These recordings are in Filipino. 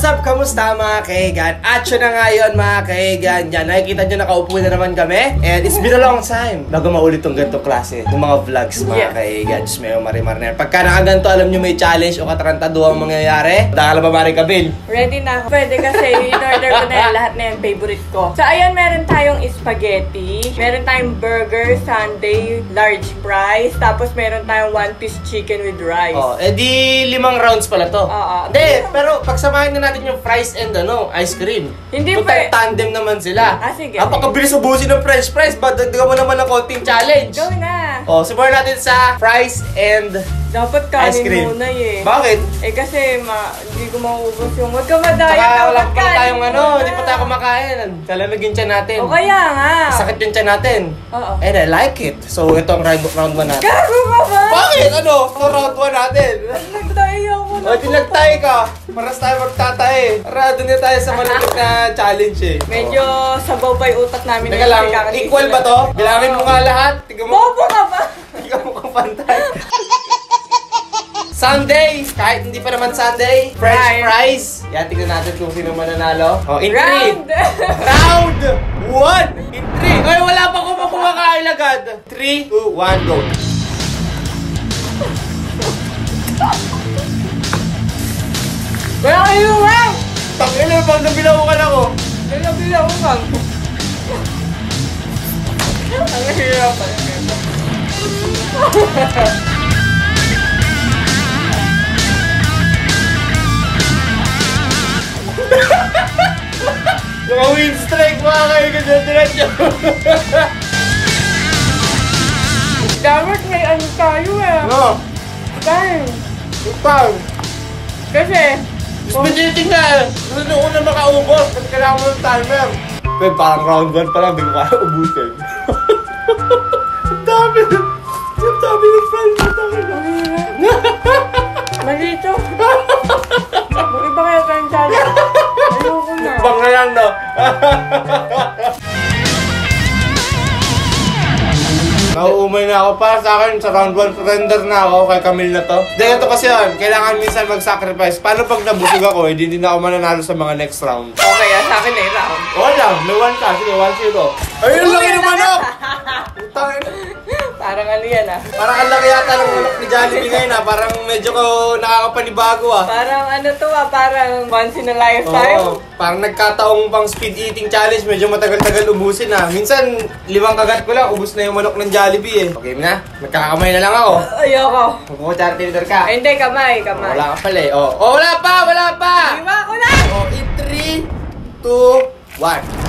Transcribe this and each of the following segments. What's up? Kamusta mga kaigan? Action na nga yun mga kaigan. Yan, nakikita nyo nakaupo na naman kami. And it's been a long time bago maulit tong ganito klase ng mga vlogs mga kaigan. Just may marimar na yan. Pagka nakaganto, alam nyo may challenge o katarantado ang mangyayari. Dahil ba maring kabil? Ready na ako. Pwede kasi in-order ko na yan, lahat na yan, favorite ko. So ayan, meron tayong spaghetti. Meron tayong burger, sundae, large fries. Tapos meron tayong one-piece chicken with rice. Oh, edi 5 rounds pala to. De, pero pagsamahin na natin yung fries and ano, ice cream. Hindi pa. Tandem naman sila. Ah, sige. Napakabilis ubusin ng french fries. Ba't dagdagan mo naman ng konting challenge? Go na. O, support natin sa fries and dapat kanin muna eh. Bakit? Eh kasi hindi ko mauubos yung huwag ka madaya. Saka wala pa tayong ano, hindi pa tayo kumakain. Talamig yung tiyan natin. O kaya nga. Sakit yung tiyan natin. Oo. And I like it. So ito ang round 1 natin. Gago ka ba? Bakit? Ano? Ito round 1 natin. Nagtaya ko na. O, dinagtaya ka. Paras tayo magtatae. Rado na tayo sa maliit na challenge eh. Medyo sabaw pa yung utak namin. Teka lang, equal ba to? Bilangin mo nga lahat. Bobo ka ba? Tiga mo kang pantay. Sunday! Kahit hindi pa naman Sunday, french fries. Yan, tignan natin kung sino mananalo. Oh, in 3. Round 1! In 3. Ay, wala pa ko makumakain agad. 3, 2, 1, go. Wala kayo, wang! Tangina, pag nabilawukan ako. Nabilawukan. Ang hirap. Yung win strike mga kayo kasi diretso. Dapat may ano tayo eh. No. Time. Time. Kasi spaghetti nga. Gusto ko na makaubos. Kailangan mo ng timer. Pwede parang round 1 pa lang. Hindi ko kaya ubusin. Ang dami. Ang dami ng friends. Ang dami ng friends. Malito. Mag-iba kayo kayong challenge. Bang na yan, no? Nauumay na ako. Para sa akin, sa round 1, surrender na ako kay Camille na to. Dahil ito kasi yun, kailangan minsan mag-sacrifice. Paano pag nabusog ako, hindi na ako mananalo sa mga next round. Okay, sa akin na yung round. Oo lang, may 1 ka. Sige, 1-0. Ayun, laki ng manok! Parang ano yan, ah. Parang ang laki yata ng manok ni Jollibee ngayon, ah. Parang medyo nakakapanibago, ah. Parang ano to, ah. Parang once in a lifetime. Oo. Parang nagkataong pang speed eating challenge. Medyo matagal-tagal ubusin, ah. Minsan, 5 kagat ko lang, ubus na yung manok ng Jollibee, eh. Okay na. Magkakamay na lang ako. Ayoko. Magkukutsarte leader ka. Ay, hindi. Kamay, kamay. Wala ka pala, eh. Oh, wala pa! Wala pa! Iwa ko na! Oh, in 3, 2, 1.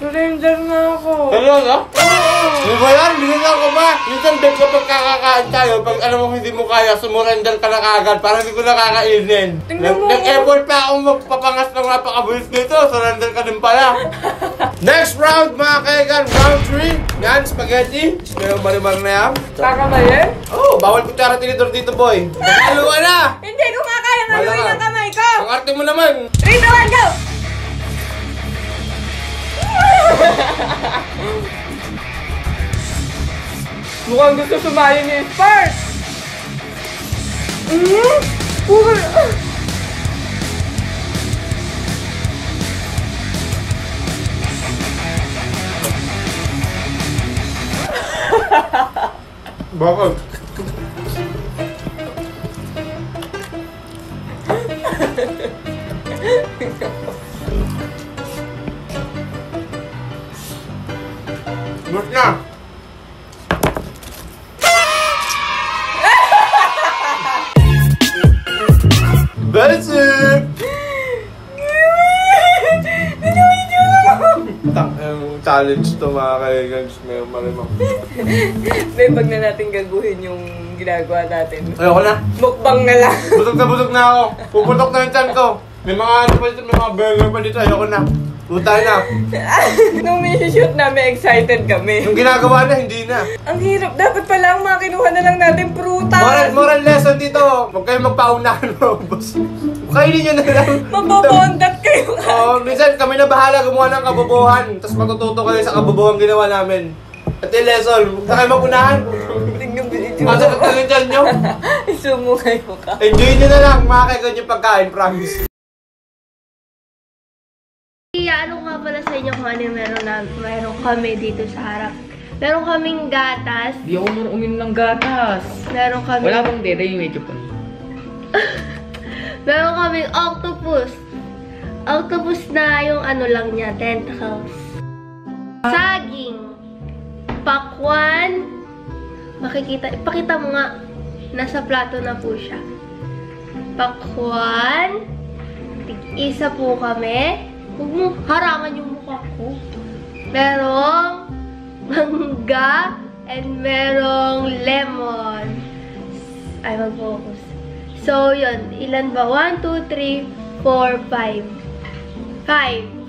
Surrender na ako! Talaga? Di ba yan? Binunan ko ba? Minsan bet ko pag kakakaan tayo, pag alam mo hindi mo kaya, sumurrender ka na kagad. Parang hindi ko nakakainin. Nag-effort pa akong magpapangas ng napakabulis nito. Surrender ka din pala. Next round mga kaigan. Round 3. Yan, spaghetti. Mayroon marimar na yan. Kakamay eh? Oo, bawal ko tiyara tinidor dito boy. Nakaluwa na! Hindi, kumakaya ngaluin ang kamay ko! Ang arte mo naman! 3, 2, 1, go! Mukhang gusto sumayin ni Spurs! Bakit? Mas na! Basic! Tang challenge to mga kaibigan. Mayroon marimang. May pag na natin gaguhin yung ginagawa natin. Ayoko na. Mukbang na lang. Butok na ako. Puputok na yung chan ko. May mga ano pa dito, may mga burger pa dito. Ayoko na. Utay na. Nung may shoot namin, excited kami. Yung ginagawa na, hindi na. Ang hirap. Dapat pala ang makinuha na lang natin prutas. Moral lesson dito. Huwag kayong magpaunahan mo. Kainin nyo na lang. Mabobondat kayo. Oo, minsan kami na bahala gumawa ng kabobohan. Tapos matututo kayo sa kabobohan ginawa namin. At yung lesson, huwag na kayo magunahan. Masarap na rin dyan nyo. Isumungay mo ka. Enjoy nyo na lang. Makakaigan yung pagkain, promise. Ano nga pala sa inyo kung ano yung meron kami dito sa harap. Meron kaming gatas. Di ako muna uminom ng gatas. Meron kami... Wala pang dede yung medyo po. Meron kaming octopus. Octopus na yung ano lang niya, tentacles. Saging. Pakwan. Makikita, ipakita mo nga. Nasa plato na po siya. Pakwan. Tig-isa po kami. Huwag mo harangan yung mukha ko. Merong mangga and merong lemon. Ay, mag-focus. So, yun. Ilan ba? 1, 2, 3, 4, 5.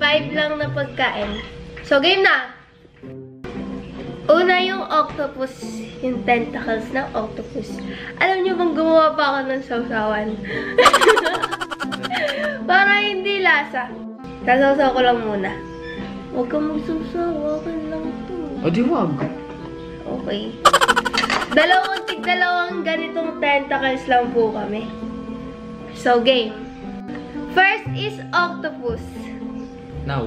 5. 5 lang na pagkain. So, game na! Una yung octopus. Yung tentacles ng octopus. Alam niyo bang gumawa pa ako ng sausawan? Para hindi lasa. Sasaw-saw ko lang muna. Huwag kang magsaw-saw. Huwagan lang ito. O di wag. Okay. Dalawang ganitong tentacles lang po kami. So, game. First is octopus. Now.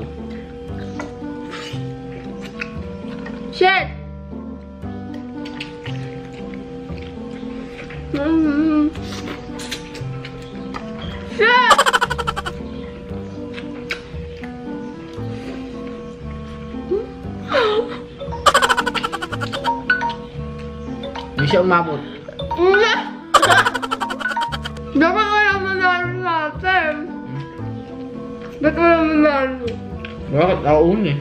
Shit! Shit! Siya umabot. Hindi! Dapat wala manalo natin. Ba't wala manalo? Bakit? Ako una eh.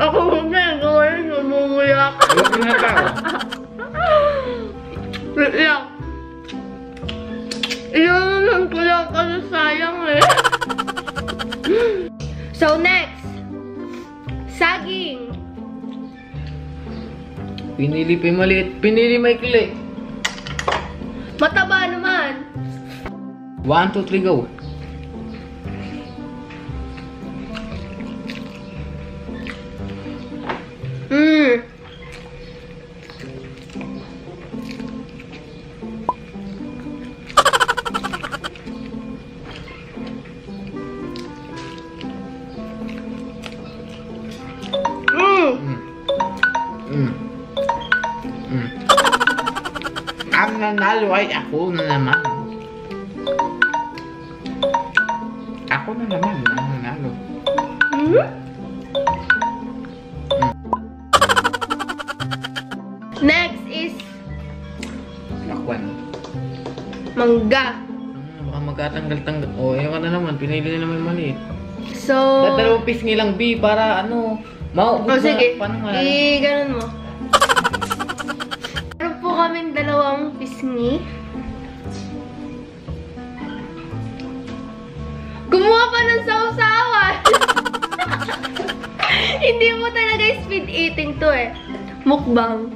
Ako una eh. Gawin yung mumuyak. Huwag na tao. Iyak. Iyanan ko lang kasi sayang eh. So next. Saging. Pinili pa yung maliit. Pinili may kli. Mataba naman. 1, 2, 3, go. Ang nanalo ay ako na naman. Ako na naman ang nanalo. Next is... Lakwan. Mangga. Baka magkatanggal-tanggal. O, ayaw ka na naman. Pinili na naman maliit. So... Dalawang piece nilang B para ano... Mauubos na. Sige. Ganun mo. Kaming dalawang pisngi. Gumawa pa ng sausawan! Hindi mo talaga speed eating to eh. Mukbang.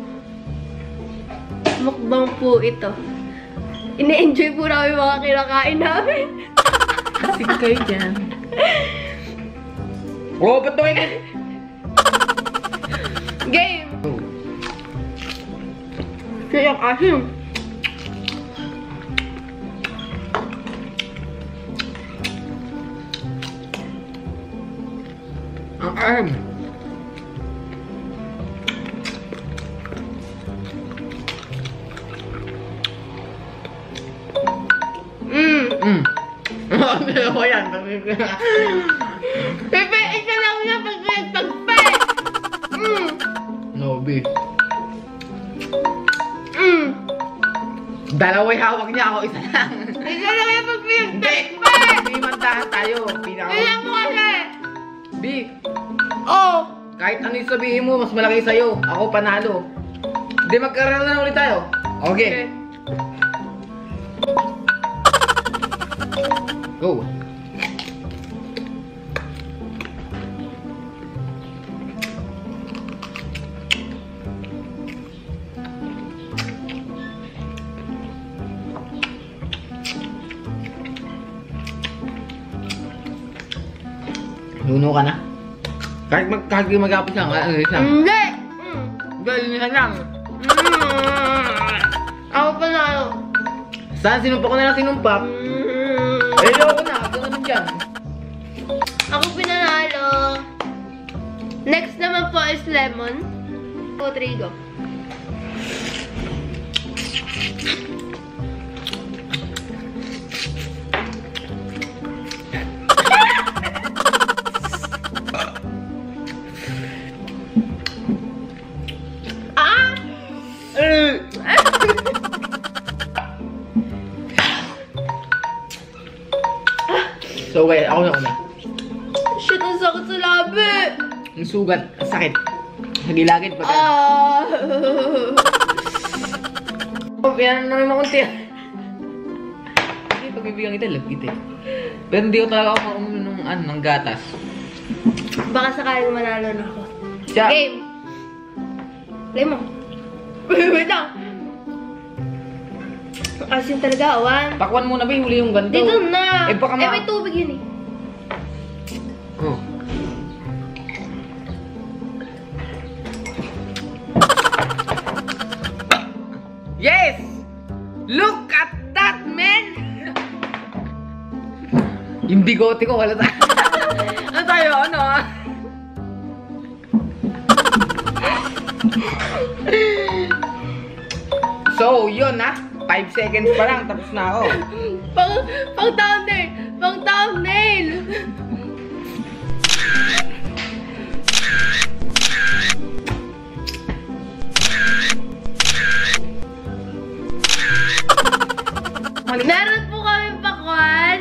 Mukbang po ito. Ine-enjoy po namin mga kinakain namin. Sige kayo dyan. Oh, ba't doon? Game! Kaya yung asim. Ang asim. Ano ko yan? Pepe, isa lang na pagpe! No, B. Dalaway hawak niya ako, isa lang. Isa lang yung pag-pag-pag-pag! Hindi, mantahan tayo. Pinaka... Ilang mo kasi! B! Oo! Kahit ano yung sabihin mo, mas malaki sa'yo. Ako panalo. Hindi, magkaroon na ulit tayo. Okay. Go. Luno ka na? Kahit mag-apos lang, alis lang. Hindi! Galinisan lang. Ako pa na ako. Saan? Sinumpa ko na lang sinumpak. Eh, ako na. Ako na dyan. Ako pinanalo. Next naman po is lemon. O, trigo. So wait, ako na una. Shit, ang sakit sa labi! Ang sugat, ang sakit. Nagilagid pa ka. Pinan na naman konti. Hindi, pagbibigyan kita, love kita eh. Pero hindi ko talaga ako uminom ng gatas. Baka sakaling manalo na ako. Siya. Game! Play mo. Wait lang! Asin talaga, awan. Pakwan muna ba yung huli yung ganito? Dito na! Eh, baka may tubig yun eh. Oh. Yes! Look at that, man! Yung bigote ko, wala tayo. Ano tayo? Ano ah? So, yun ah. 5 seconds pa lang, tapos na ako. Pang-thumbnail! Pang-thumbnail! Meron po kami pakwan!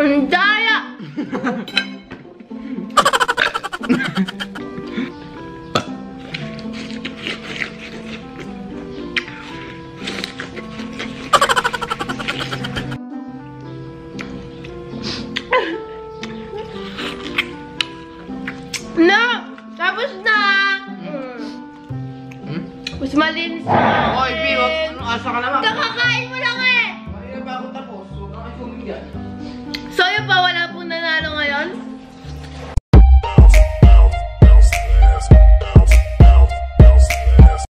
Ang dayo! No! Tapos na! Mas malinis na.